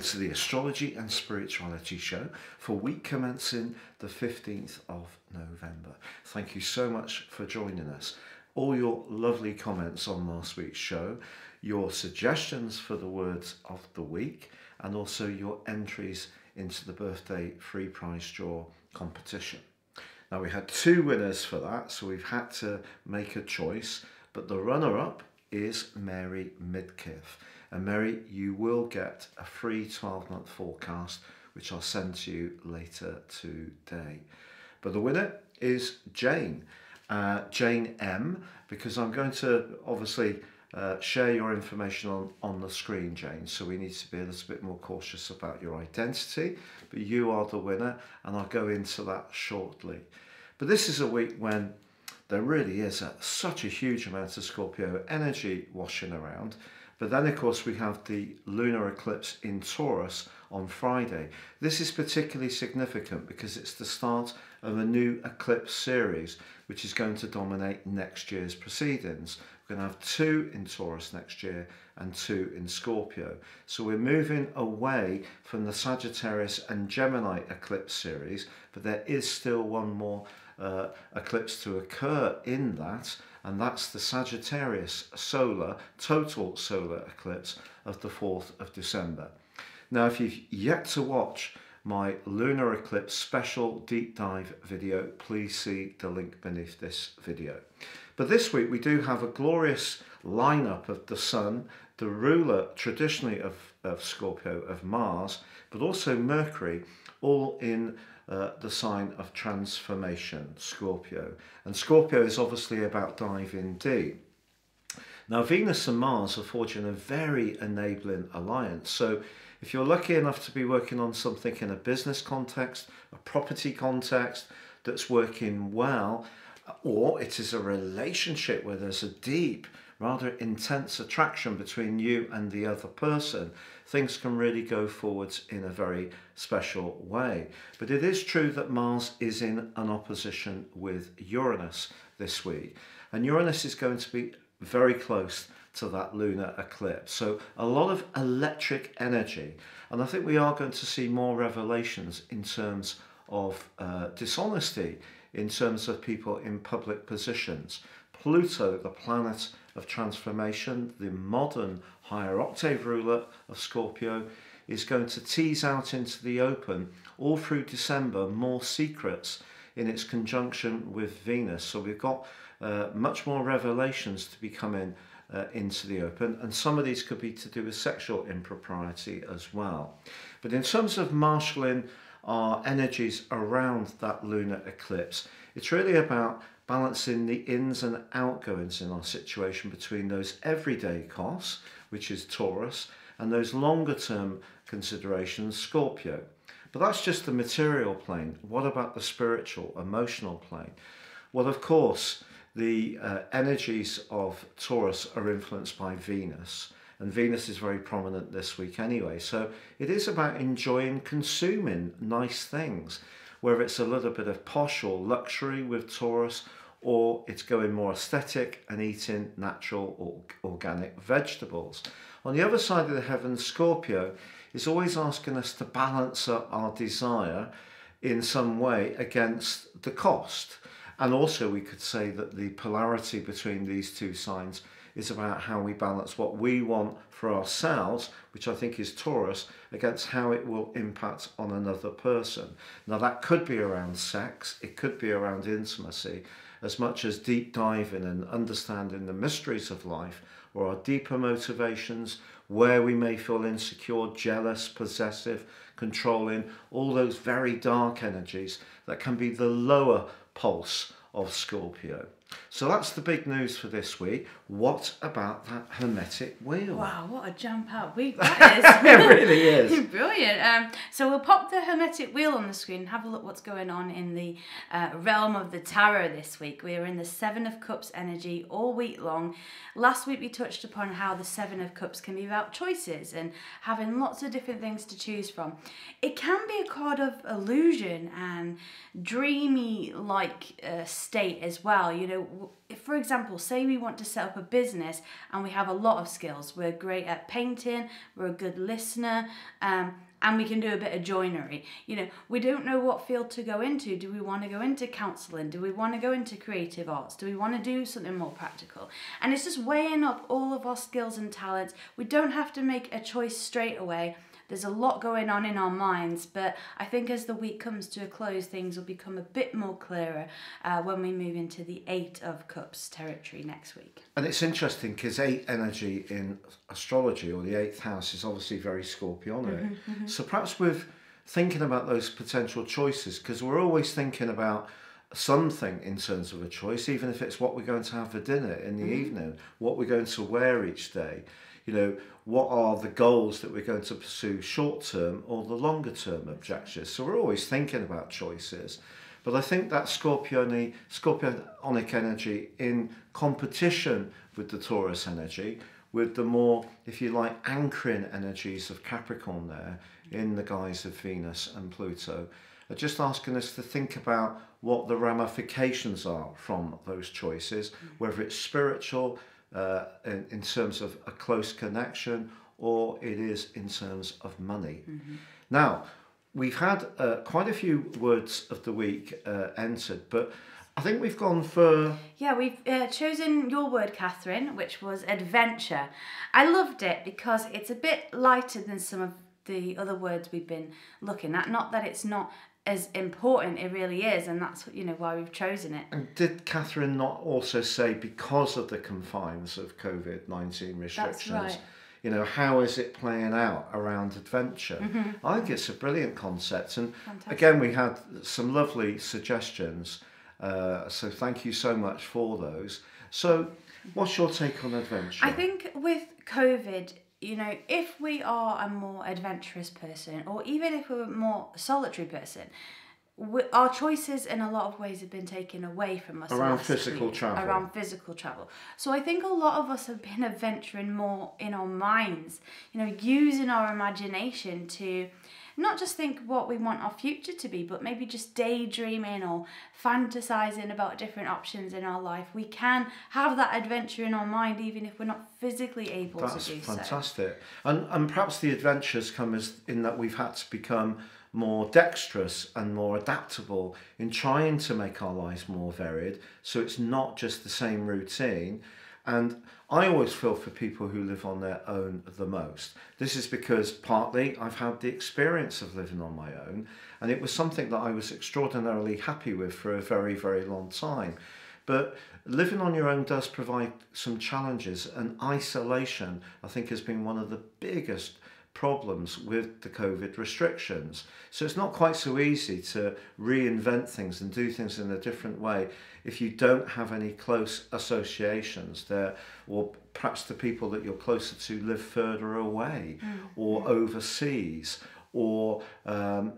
Welcome to the Astrology and Spirituality Show for week commencing the 15th of November. Thank you so much for joining us. All your lovely comments on last week's show, your suggestions for the words of the week, and also your entries into the birthday free prize draw competition. Now we had two winners for that, so we've had to make a choice, but the runner-up is Mary Midkiff. And Mary, you will get a free 12-month forecast, which I'll send to you later today. But the winner is Jane, Jane M, because I'm going to obviously share your information on the screen, Jane, so we need to be a little bit more cautious about your identity. But you are the winner, and I'll go into that shortly. But this is a week when there really is such a huge amount of Scorpio energy washing around. But then, of course, we have the lunar eclipse in Taurus on Friday. This is particularly significant because it's the start of a new eclipse series, which is going to dominate next year's proceedings. We're going to have two in Taurus next year and two in Scorpio. So we're moving away from the Sagittarius and Gemini eclipse series, but there is still one more eclipse to occur in that, and that's the Sagittarius solar, total solar eclipse of the 4th of December. Now, if you've yet to watch my lunar eclipse special deep dive video, please see the link beneath this video. But this week we do have a glorious lineup of the Sun, the ruler traditionally of Scorpio, of Mars, but also Mercury, all in the sign of transformation, Scorpio. And Scorpio is obviously about diving deep. Now, Venus and Mars are forging a very enabling alliance. So if you're lucky enough to be working on something in a business context, a property context that's working well, or it is a relationship where there's a deep, rather intense attraction between you and the other person, things can really go forwards in a very special way. But it is true that Mars is in an opposition with Uranus this week. And Uranus is going to be very close to that lunar eclipse. So a lot of electric energy. And I think we are going to see more revelations in terms of dishonesty, in terms of people in public positions. Pluto, the planet of transformation, the modern higher octave ruler of Scorpio, is going to tease out into the open all through December more secrets in its conjunction with Venus. So we've got much more revelations to be coming into the open, and some of these could be to do with sexual impropriety as well. But in terms of marshalling our energies around that lunar eclipse, it's really about balancing the ins and outgoings in our situation between those everyday costs, which is Taurus, and those longer term considerations, Scorpio. But that's just the material plane. What about the spiritual, emotional plane? Well, of course, the energies of Taurus are influenced by Venus, and Venus is very prominent this week anyway. So it is about enjoying, consuming nice things, whether it's a little bit of posh or luxury with Taurus, or it's going more aesthetic and eating natural or organic vegetables. On the other side of the heavens, Scorpio is always asking us to balance up our desire in some way against the cost. And also we could say that the polarity between these two signs is about how we balance what we want for ourselves, which I think is Taurus, against how it will impact on another person. Now that could be around sex, it could be around intimacy, as much as deep diving and understanding the mysteries of life, or our deeper motivations, where we may feel insecure, jealous, possessive, controlling, all those very dark energies that can be the lower pulse of Scorpio. So that's the big news for this week. What about that hermetic wheel? Wow, what a jam-packed week that is. It really is. Brilliant. So we'll pop the hermetic wheel on the screen and have a look what's going on in the realm of the tarot this week. We are in the Seven of Cups energy all week long. Last week we touched upon how the Seven of Cups can be about choices and having lots of different things to choose from. It can be a card of illusion and dreamy-like state as well. You know, So if, for example, say we want to set up a business and we have a lot of skills, we're great at painting, we're a good listener, and we can do a bit of joinery. You know, we don't know what field to go into. Do we want to go into counselling? Do we want to go into creative arts? Do we want to do something more practical? And it's just weighing up all of our skills and talents. We don't have to make a choice straight away. There's a lot going on in our minds, but I think as the week comes to a close, things will become a bit more clearer when we move into the Eight of Cups territory next week. And it's interesting because eight energy in astrology, or the eighth house, is obviously very Scorpionic. So perhaps with thinking about those potential choices, because we're always thinking about something in terms of a choice, even if it's what we're going to have for dinner in the evening, what we're going to wear each day. You know, what are the goals that we're going to pursue short-term or the longer-term objectives? So we're always thinking about choices. But I think that Scorpionic energy in competition with the Taurus energy, with the more, if you like, anchoring energies of Capricorn there in the guise of Venus and Pluto, are just asking us to think about what the ramifications are from those choices, whether it's spiritual, in terms of a close connection, or it is in terms of money. Now, we've had quite a few words of the week entered, but I think we've gone for... Yeah, we've chosen your word, Catherine, which was adventure. I loved it because it's a bit lighter than some of the other words we've been looking at. Not that it's not as important, it really is, and that's, you know, why we've chosen it. And did Catherine not also say, because of the confines of COVID-19 restrictions, that's right, you know, how is it playing out around adventure? I think it's a brilliant concept, and fantastic. Again, we had some lovely suggestions, so thank you so much for those. So what's your take on adventure? I think with COVID, you know, if we are a more adventurous person, or even if we're a more solitary person, our choices in a lot of ways have been taken away from us. Around physical travel. Around physical travel. So I think a lot of us have been adventuring more in our minds, you know, using our imagination to not just think what we want our future to be, but maybe just daydreaming or fantasizing about different options in our life. We can have that adventure in our mind, even if we're not physically able to do so. That's fantastic. And perhaps the adventures come as in that we've had to become more dexterous and more adaptable in trying to make our lives more varied, so it's not just the same routine. And I always feel for people who live on their own the most. This is because partly I've had the experience of living on my own, and it was something that I was extraordinarily happy with for a very, very long time. But living on your own does provide some challenges, and isolation, I think, has been one of the biggest problems with the COVID restrictions. So it's not quite so easy to reinvent things and do things in a different way if you don't have any close associations there, or perhaps the people that you're closer to live further away or overseas, or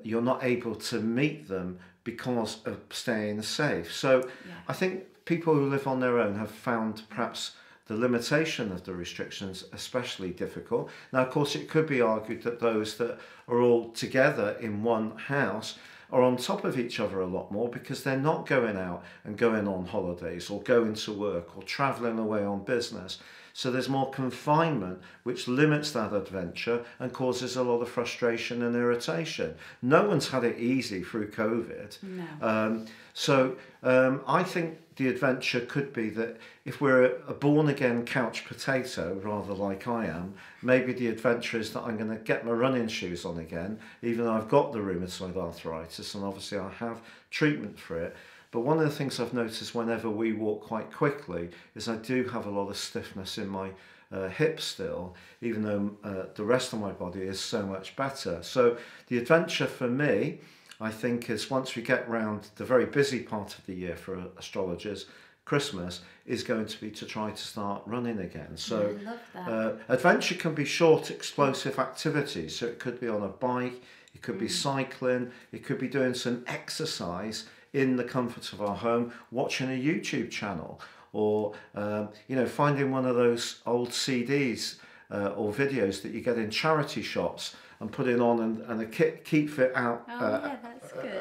you're not able to meet them because of staying safe. So I think people who live on their own have found perhaps the limitation of the restrictions especially difficult. Now, of course, it could be argued that those that are all together in one house are on top of each other a lot more, because they're not going out and going on holidays or going to work or travelling away on business. So there's more confinement, which limits that adventure and causes a lot of frustration and irritation. No one's had it easy through COVID. No. So I think the adventure could be that if we're a born-again couch potato, rather like I am, maybe the adventure is that I'm going to get my running shoes on again, even though I've got the rheumatoid arthritis, and obviously I have treatment for it. But one of the things I've noticed whenever we walk quite quickly is I do have a lot of stiffness in my hips still, even though the rest of my body is so much better. So the adventure for me, I think, is once we get round the very busy part of the year for astrologers, Christmas is going to be to try to start running again. So I love that. Adventure can be short, explosive activities. So it could be on a bike, it could be cycling, it could be doing some exercise in the comfort of our home, watching a YouTube channel, or you know, finding one of those old CDs or videos that you get in charity shops and putting on and a keep fit out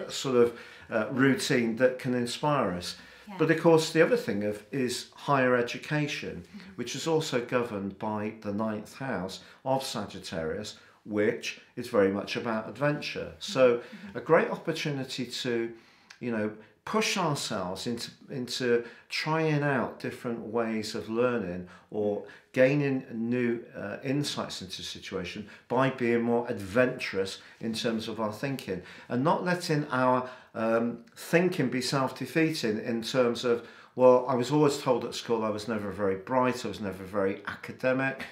sort of routine that can inspire us. Yeah. But of course the other thing is higher education, mm-hmm. which is also governed by the 9th house of Sagittarius, which is very much about adventure. So mm-hmm. a great opportunity to, you know, push ourselves into trying out different ways of learning or gaining new insights into the situation by being more adventurous in terms of our thinking and not letting our thinking be self-defeating in terms of, well, I was always told at school I was never very bright, I was never very academic.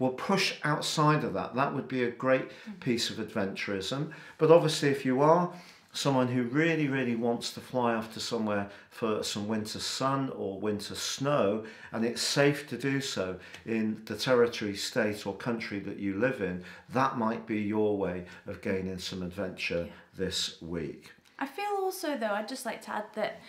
Well, push outside of that. That would be a great piece of adventurism. But obviously if you are someone who really, really wants to fly off to somewhere for some winter sun or winter snow, and it's safe to do so in the territory, state or country that you live in, that might be your way of gaining some adventure this week. I feel also though, I'd just like to add that,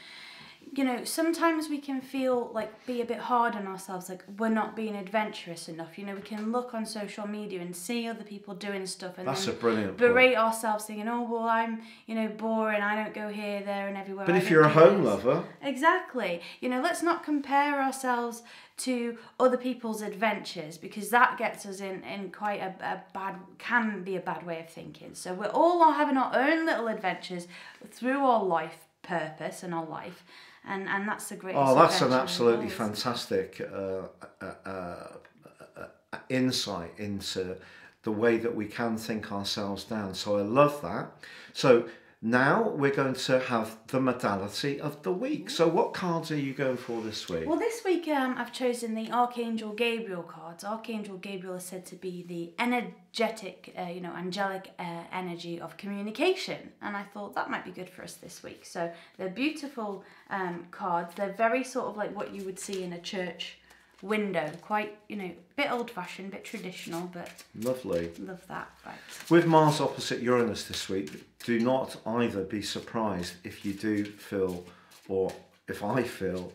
you know, sometimes we can feel like be a bit hard on ourselves, like we're not being adventurous enough. You know, we can look on social media and see other people doing stuff and that's then a brilliant berate point. Ourselves thinking, oh, well, I'm, you know, boring, I don't go here, there and everywhere. But if you're a home lover. Exactly. You know, let's not compare ourselves to other people's adventures because that gets us in quite a bad, can be a bad way of thinking. So we're all having our own little adventures through our life purpose and our life. And that's a great. Oh, that's an absolutely fantastic insight into the way that we can think ourselves down. So I love that. So now we're going to have the modality of the week. So what cards are you going for this week? Well, this week I've chosen the Archangel Gabriel cards. Archangel Gabriel is said to be the energetic, you know, angelic energy of communication. And I thought that might be good for us this week. So they're beautiful cards. They're very sort of like what you would see in a church window, quite, you know, a bit old-fashioned, a bit traditional, but lovely. Love that. Right. With Mars opposite Uranus this week, do not either be surprised if you do feel, or if I feel,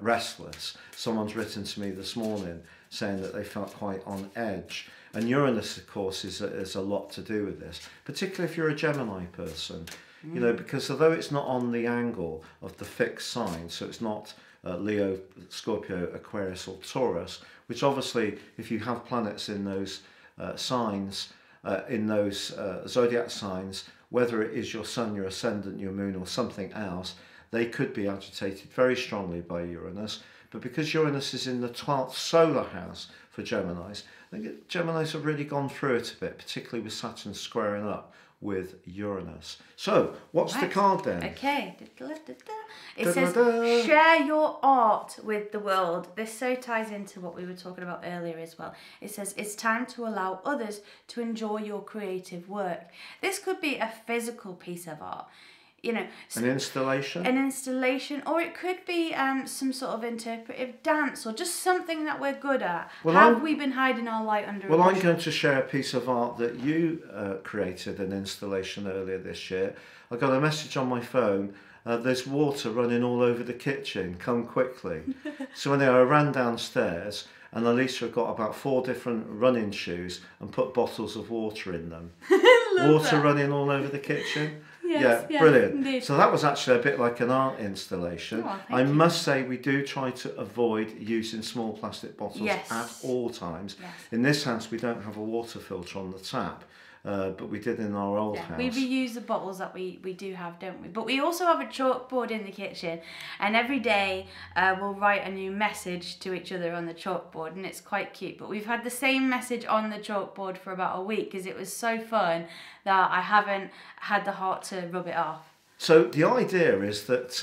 restless. Someone's written to me this morning saying that they felt quite on edge, and Uranus, of course, is a lot to do with this, particularly if you're a Gemini person, you know, because although it's not on the angle of the fixed sign, so it's not Leo, Scorpio, Aquarius or Taurus, which obviously if you have planets in those signs, in those zodiac signs, whether it is your sun, your ascendant, your moon or something else, they could be agitated very strongly by Uranus. But because Uranus is in the 12th solar house for Geminis, I think Geminis have really gone through it a bit, particularly with Saturn squaring up with Uranus. So, what's the card then? Okay. It says, share your art with the world. This so ties into what we were talking about earlier as well. It says, it's time to allow others to enjoy your creative work. This could be a physical piece of art. You know, an installation? An installation, or it could be some sort of interpretive dance or just something that we're good at. Well, Have we been hiding our light under a bushel? I'm going to share a piece of art that you created, an installation earlier this year. I got a message on my phone, there's water running all over the kitchen, come quickly. So anyway, I ran downstairs and Elisa got about 4 different running shoes and put bottles of water in them. Water running all over the kitchen. Yes, yeah, brilliant. Indeed. So that was actually a bit like an art installation. Oh, I must say we do try to avoid using small plastic bottles at all times. Yes. In this house we don't have a water filter on the tap, but we did in our old house. We reuse the bottles that we do have, don't we? But we also have a chalkboard in the kitchen, and every day we'll write a new message to each other on the chalkboard, and it's quite cute. But we've had the same message on the chalkboard for about a week because it was so fun that I haven't had the heart to rub it off. So the idea is that,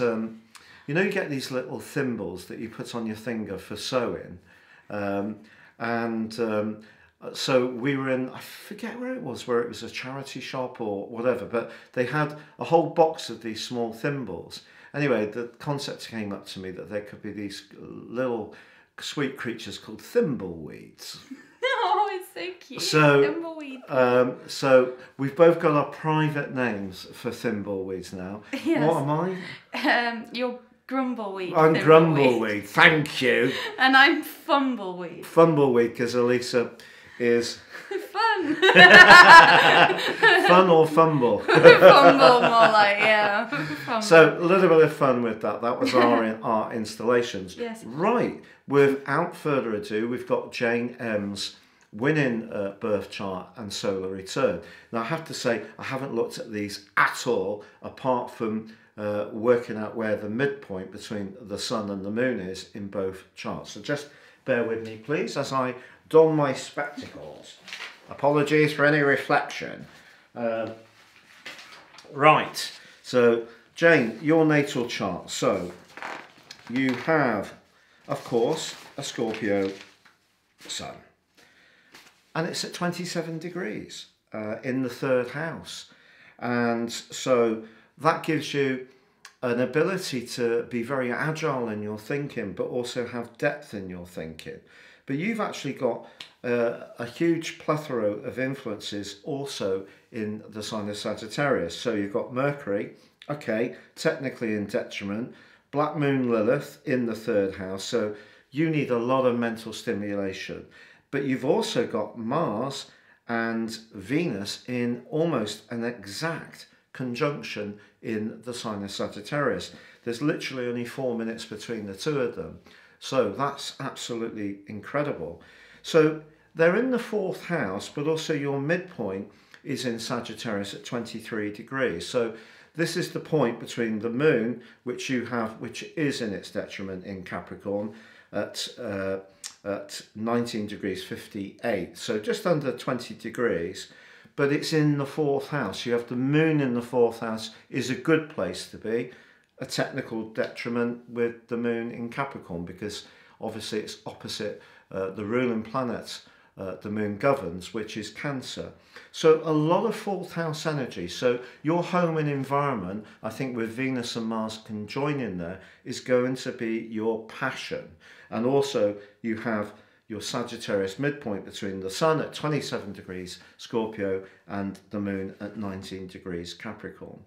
you know, you get these little thimbles that you put on your finger for sewing, so we were in, I forget where it was a charity shop or whatever, but they had a whole box of these small thimbles. Anyway, the concept came up to me that there could be these little sweet creatures called thimbleweeds. Oh, it's so cute. So, thimbleweed. So we've both got our private names for thimbleweeds now. Yes. What am I? You're Grumbleweed. I'm Grumbleweed, thank you. And I'm Fumbleweed. Fumbleweed, because Elisa is fun. Fun or fumble? Fumble, more like, yeah. Fumble. So a little bit of fun with that. That was our installations. Yes. Right. Without further ado, we've got Jane M's winning birth chart and solar return. Now I have to say, I haven't looked at these at all, apart from working out where the midpoint between the sun and the moon is in both charts. So just bear with me, please, as I don my spectacles. Apologies for any reflection. Right, so Jane, your natal chart. So you have, of course, a Scorpio sun. And it's at 27 degrees in the third house. And so that gives you an ability to be very agile in your thinking, but also have depth in your thinking. But you've actually got a huge plethora of influences also in the sign of Sagittarius. So you've got Mercury, okay, technically in detriment, Black Moon Lilith in the third house. So you need a lot of mental stimulation. But you've also got Mars and Venus in almost an exact conjunction in the sign of Sagittarius. There's literally only 4 minutes between the two of them. So that's absolutely incredible. So they're in the fourth house, but also your midpoint is in Sagittarius at 23 degrees. So this is the point between the moon, which you have, which is in its detriment in Capricorn, at 19 degrees 58, so just under 20 degrees, but it's in the fourth house. You have the moon in the fourth house, is a good place to be, a technical detriment with the moon in Capricorn, because obviously it's opposite the ruling planet the moon governs, which is Cancer. So a lot of fourth house energy. So your home and environment, I think with Venus and Mars conjoined in there, is going to be your passion. And also you have your Sagittarius midpoint between the sun at 27 degrees Scorpio and the moon at 19 degrees Capricorn.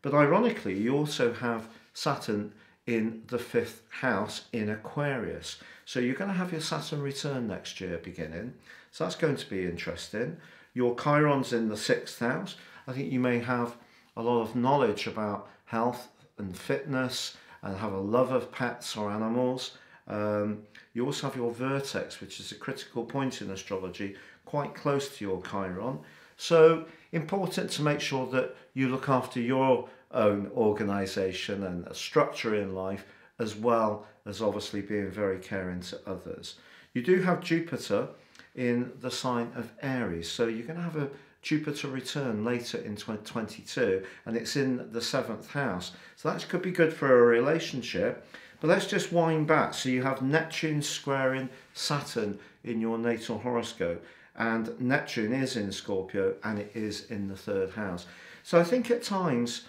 But ironically, you also have Saturn in the fifth house in Aquarius. So you're going to have your Saturn return next year beginning. So that's going to be interesting. Your Chiron's in the sixth house. I think you may have a lot of knowledge about health and fitness and have a love of pets or animals. You also have your vertex, which is a critical point in astrology, quite close to your Chiron. So important to make sure that you look after your own organisation and a structure in life, as well as obviously being very caring to others. You do have Jupiter in the sign of Aries, so you're going to have a Jupiter return later in 2022, and it's in the seventh house, so that could be good for a relationship. But let's just wind back. So you have Neptune squaring Saturn in your natal horoscope, and Neptune is in Scorpio and it is in the third house. So I think at times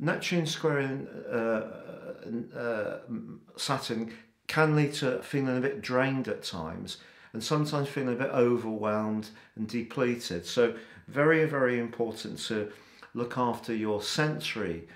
Neptune squaring Saturn can lead to feeling a bit drained at times, and sometimes feeling a bit overwhelmed and depleted. So very, very important to look after your sensory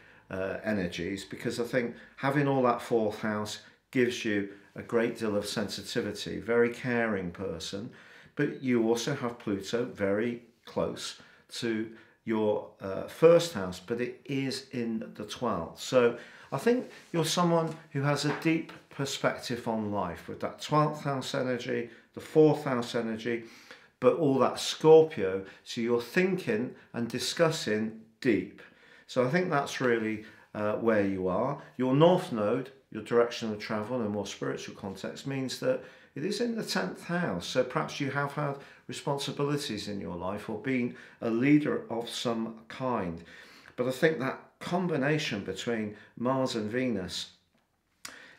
energies, because I think having all that fourth house gives you a great deal of sensitivity, very caring person. But you also have Pluto very close to your first house, but it is in the 12th. So I think you're someone who has a deep perspective on life with that 12th house energy, the 4th house energy, but all that Scorpio. So you're thinking and discussing deep. So I think that's really where you are. Your north node, your direction of travel in a more spiritual context, means that it is in the 10th house. So perhaps you have had responsibilities in your life or been a leader of some kind. But I think that combination between Mars and Venus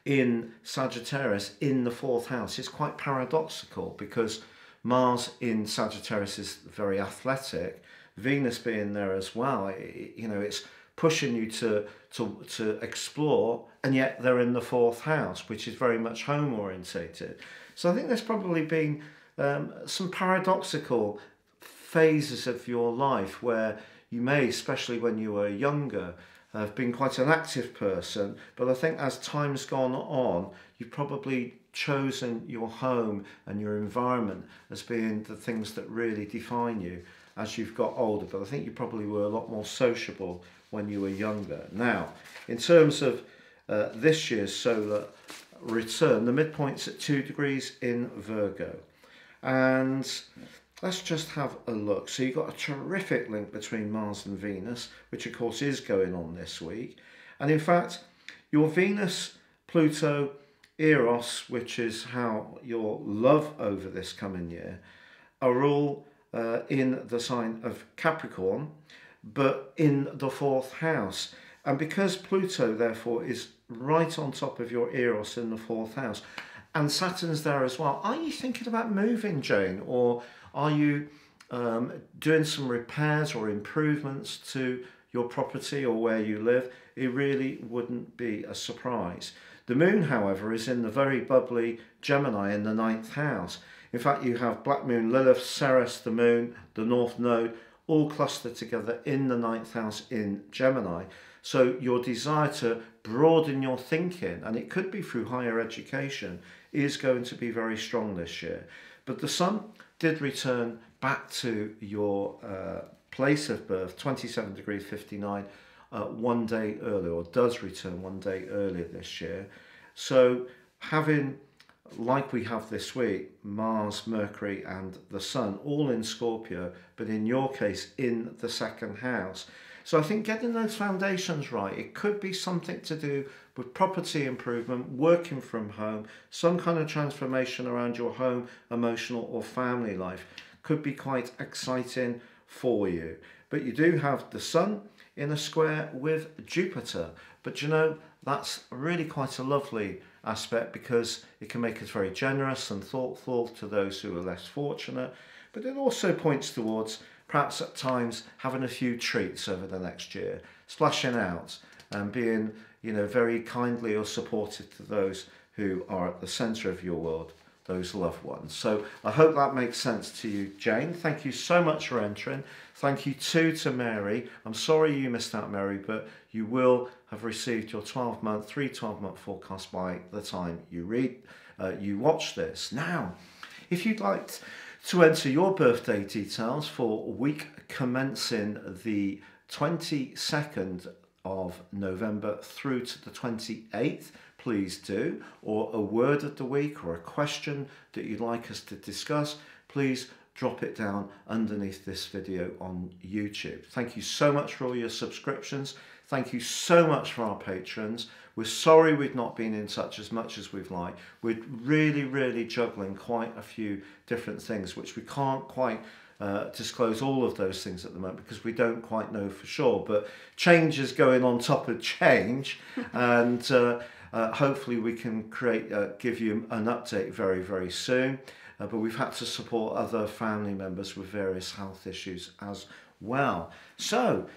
in Sagittarius in the 4th house is quite paradoxical, because Mars in Sagittarius is very athletic. Venus being there as well, you know, it's pushing you to explore, and yet they're in the 4th house, which is very much home orientated. So I think there's probably been some paradoxical phases of your life where you may, especially when you were younger, have been quite an active person, but I think as time's gone on, you've probably chosen your home and your environment as being the things that really define you as you've got older, but I think you probably were a lot more sociable when you were younger. Now, in terms of this year's solar return, the midpoint's at 2 degrees in Virgo. And let's just have a look. So you've got a terrific link between Mars and Venus, which of course is going on this week. And in fact, your Venus, Pluto, Eros, which is how your love over this coming year, are all in the sign of Capricorn, but in the 4th house. And because Pluto, therefore, is right on top of your Eros in the 4th house, and Saturn's there as well, are you thinking about moving, Jane? Or are you doing some repairs or improvements to your property or where you live? It really wouldn't be a surprise. The moon, however, is in the very bubbly Gemini in the 9th house. In fact, you have Black Moon, Lilith, Ceres, the moon, the North Node, all clustered together in the 9th house in Gemini. So your desire to broaden your thinking, and it could be through higher education, is going to be very strong this year. But the sun did return back to your place of birth, 27 degrees 59, one day earlier, or does return one day earlier this year. So having, like we have this week, Mars, Mercury and the Sun all in Scorpio, but in your case in the 2nd house. So I think getting those foundations right, it could be something to do with property improvement, working from home, some kind of transformation around your home, emotional or family life. Could be quite exciting for you. But you do have the Sun in a square with Jupiter. But you know, that's really quite a lovely aspect because it can make us very generous and thoughtful to those who are less fortunate, but it also points towards perhaps at times having a few treats over the next year, splashing out and being, you know, very kindly or supportive to those who are at the centre of your world, those loved ones. So I hope that makes sense to you, Jane. Thank you so much for entering. Thank you too to Mary. I'm sorry you missed out, Mary, but you will have received your 12-month, 3 12-month forecast by the time you watch this. Now, if you'd like to enter your birthday details for week commencing the 22nd of November through to the 28th, please do, or a word of the week or a question that you'd like us to discuss, please drop it down underneath this video on YouTube. Thank you so much for all your subscriptions. Thank you so much for our patrons. We're sorry we've not been in touch as much as we've liked. We're really, really juggling quite a few different things, which we can't quite disclose all of those things at the moment because we don't quite know for sure. But change is going on top of change, and hopefully we can give you an update very, very soon. But we've had to support other family members with various health issues as well. So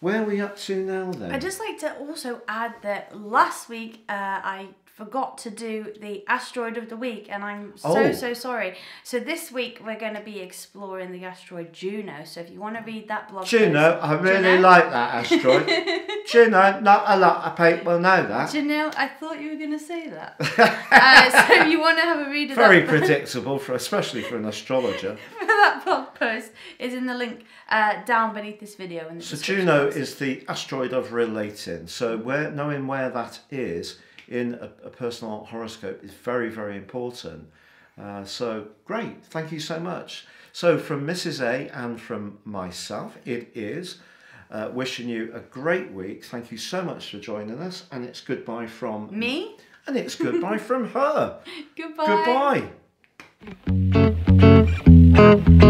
where are we up to now then? I'd just like to also add that last week I forgot to do the asteroid of the week, and I'm so sorry. So this week we're going to be exploring the asteroid Juno. So if you want to read that blog, Juno, I really like that asteroid. Juno, not a lot of people know that. Juno, I thought you were going to say that. So if you want to have a read of that, very predictable, especially for an astrologer. For that blog post is in the link down beneath this video. In the so Juno is the asteroid of relating. So knowing where that is in a personal horoscope is very, very important. So great, thank you so much. So from Mrs. A and from myself, it is wishing you a great week. Thank you so much for joining us, and it's goodbye from me, and it's goodbye from her. Goodbye. Goodbye.